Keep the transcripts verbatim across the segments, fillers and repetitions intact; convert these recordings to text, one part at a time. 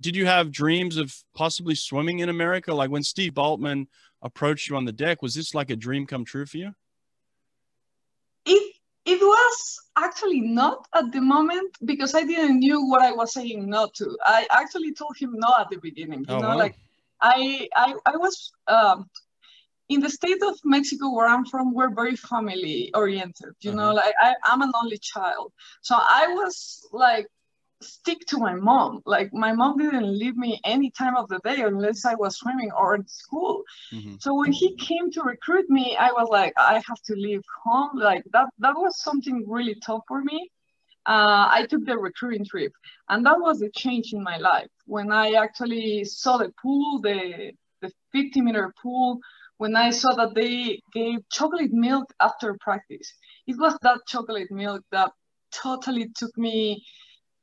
did you have dreams of possibly swimming in America? Like when Steve Bultman approached you on the deck, was this like a dream come true for you? It, it was actually not at the moment, because I didn't knew what I was saying no to. I actually told him no at the beginning. You oh, know, wow. like I, I, I was um, in the state of Mexico where I'm from, we're very family oriented. You uh-huh. know, like I, I'm an only child. So I was like, stick to my mom. Like my mom didn't leave me any time of the day unless I was swimming or in school. Mm-hmm. So when he came to recruit me, I was like, I have to leave home. Like that, that was something really tough for me. Uh, I took the recruiting trip, and that was a change in my life. When I actually saw the pool, the, the fifty meter pool, when I saw that they gave chocolate milk after practice, it was that chocolate milk that totally took me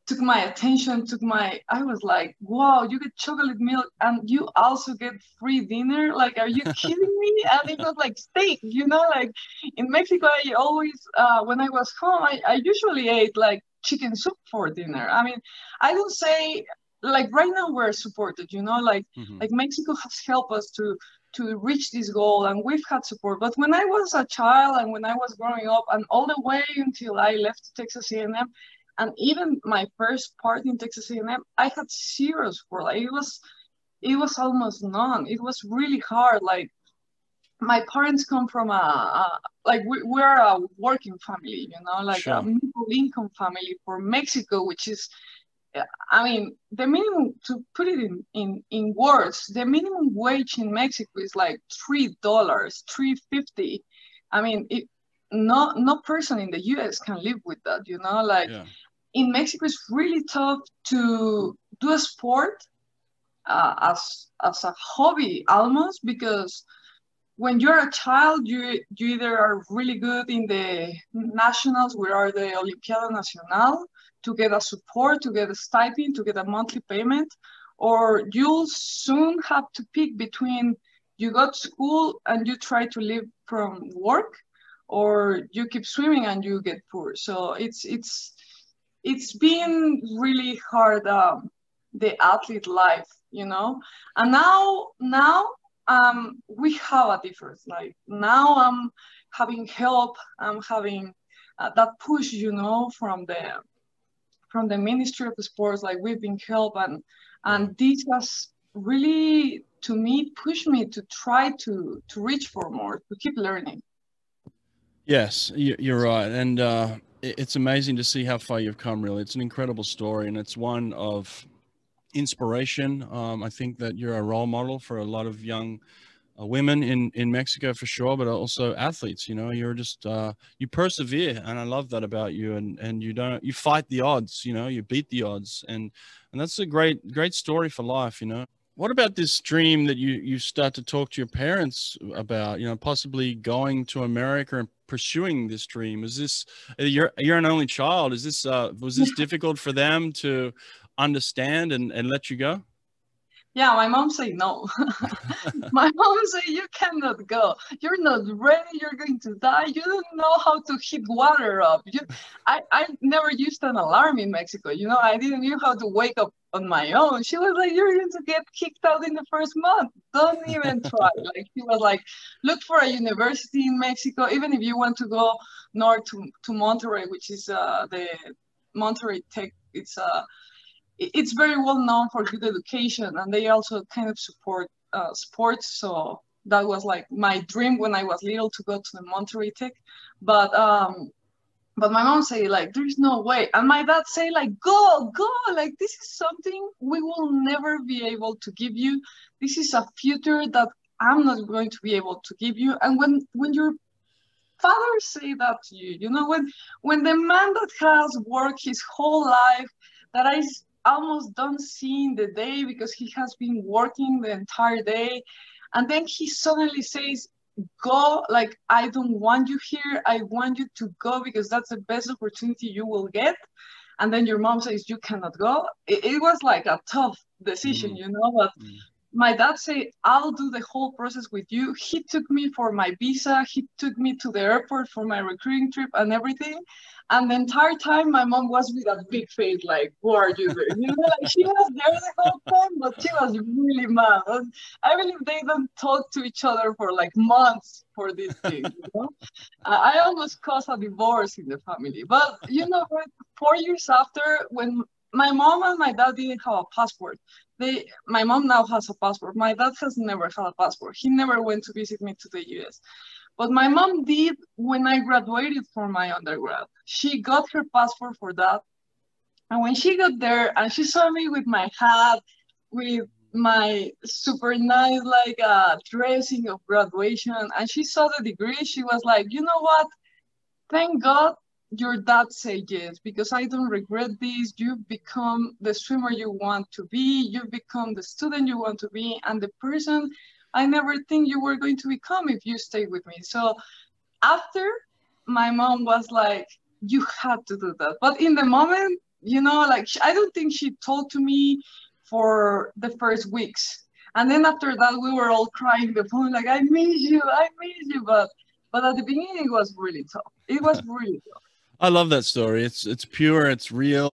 took my attention, took my, I was like, wow, you get chocolate milk and you also get free dinner? Like, are you kidding me? And it was like steak, you know, like in Mexico, I always, uh, when I was home, I, I usually ate like chicken soup for dinner. I mean, I don't say, like right now we're supported, you know, like, mm-hmm. like Mexico has helped us to, to reach this goal, and we've had support. But when I was a child and when I was growing up and all the way until I left Texas A and M, and even my first part in Texas A and M, I had zero support. Like it was, it was almost none. It was really hard. Like my parents come from a, a like we, we're a working family, you know, like sure. a middle income family for Mexico, which is, I mean, the minimum, to put it in, in, in words, the minimum wage in Mexico is like three dollars, three fifty. I mean, it, no, no person in the U S can live with that, you know, like yeah. in Mexico, it's really tough to do a sport uh, as as a hobby almost, because when you're a child, you you either are really good in the nationals, where are the Olimpiada Nacional, to get a support, to get a stipend, to get a monthly payment, or you'll soon have to pick between you go to school and you try to live from work, or you keep swimming and you get poor. So it's it's. It's been really hard, um, the athlete life, you know? And now, now um, we have a difference. Like now I'm having help, I'm having uh, that push, you know, from the from the Ministry of Sports, like we've been helped. And, and this has really, to me, pushed me to try to, to reach for more, to keep learning. Yes, you're right. And, uh... it's amazing to see how far you've come, really. It's an incredible story, and it's one of inspiration. Um, I think that you're a role model for a lot of young uh, women in, in Mexico for sure, but also athletes, you know, you're just, uh, you persevere. And I love that about you. And, and you don't, you fight the odds, you know, you beat the odds. And, and that's a great, great story for life, you know. What about this dream that you, you start to talk to your parents about, you know, possibly going to America and pursuing this dream? Is this, you're, you're an only child. Is this, uh, was this difficult for them to understand and, and let you go? Yeah, my mom said no. My mom said, you cannot go. You're not ready. You're going to die. You don't know how to heat water up. You, I, I never used an alarm in Mexico. You know, I didn't know how to wake up on my own. She was like, you're going to get kicked out in the first month. Don't even try. Like she was like, look for a university in Mexico, even if you want to go north to, to Monterrey, which is uh, the Monterrey Tech. It's a... Uh, it's very well known for good education, and they also kind of support uh, sports. So that was like my dream when I was little, to go to the Monterrey Tech. But um, but my mom say like, there's no way. And my dad say like, go, go, like this is something we will never be able to give you. This is a future that I'm not going to be able to give you. And when, when you're father say that to you, you know, when, when the man that has worked his whole life, that I almost don't see in the day because he has been working the entire day. And then he suddenly says, go, like, I don't want you here. I want you to go because that's the best opportunity you will get. And then your mom says, you cannot go. It, it was like a tough decision, mm-hmm. you know, but mm-hmm. my dad said, I'll do the whole process with you. He took me for my visa. He took me to the airport for my recruiting trip and everything. And the entire time, my mom was with a big face, like, what are you doing? You know, like, she was there the whole time, but she was really mad. I believe they don't talk to each other for like months for this thing. You know? I almost caused a divorce in the family. But, you know, four years after, when my mom and my dad didn't have a passport. They, my mom now has a passport. My dad has never had a passport. He never went to visit me to the U S. But my mom did when I graduated from my undergrad. She got her passport for that. And when she got there and she saw me with my hat, with my super nice like uh, dressing of graduation, and she saw the degree, she was like, you know what? Thank God your dad said yes, because I don't regret this. You become the swimmer you want to be, you become the student you want to be, and the person I never think you were going to become if you stayed with me. So after, my mom was like, you had to do that. But in the moment, you know, like, I don't think she told to me for the first weeks. And then after that, we were all crying the phone, like, I miss you, I miss you. But, but at the beginning, it was really tough. It was really tough. I love that story. It's it's pure, it's real.